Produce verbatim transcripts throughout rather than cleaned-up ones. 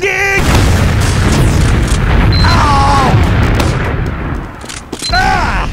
lagging! Ow! Ah! Oh! Ah!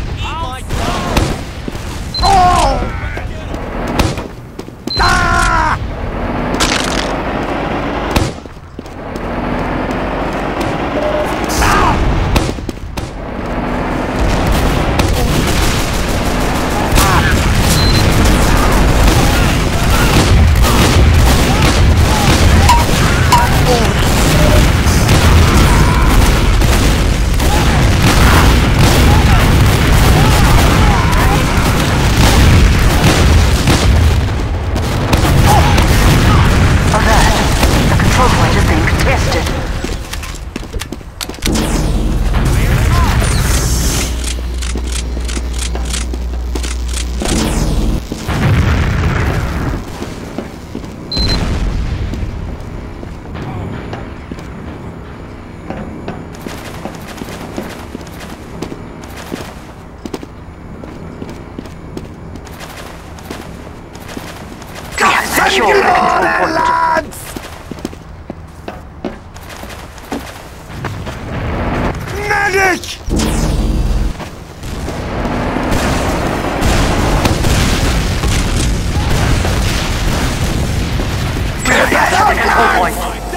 Come on, lads! Medic! We're back at the control point. Thanks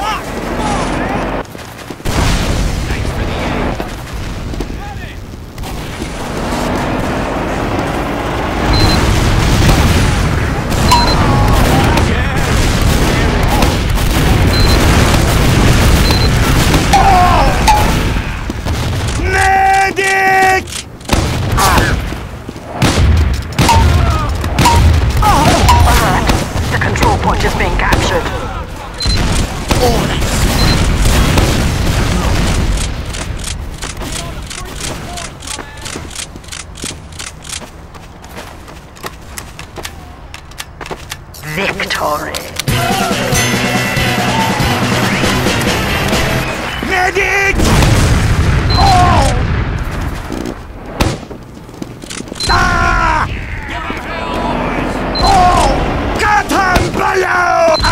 for the aid. Victory! Medic! Oh! Ah! Oh! Get him below! Oh!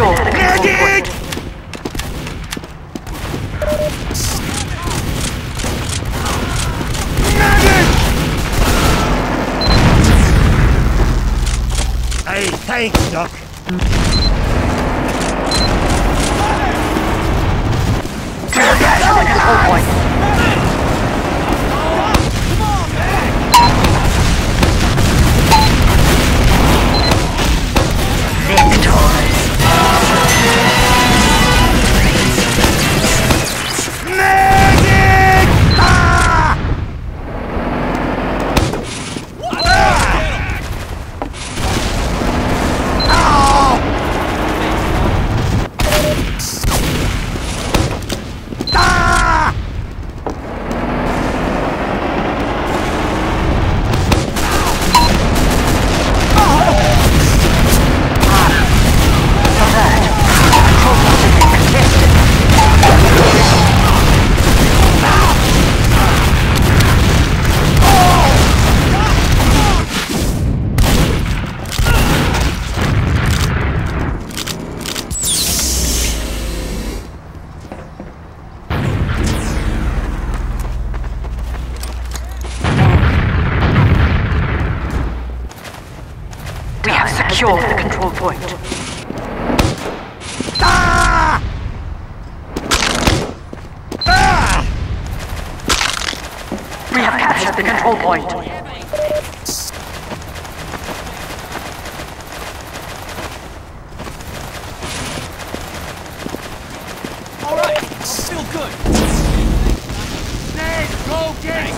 Control to the control point. Hey, thanks, Doc. Control point. Secure the control point. Ah! Ah! We have captured the control point. All right, still good. Stay, go get it.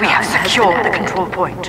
We have secured the control point.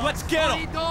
Let's get him!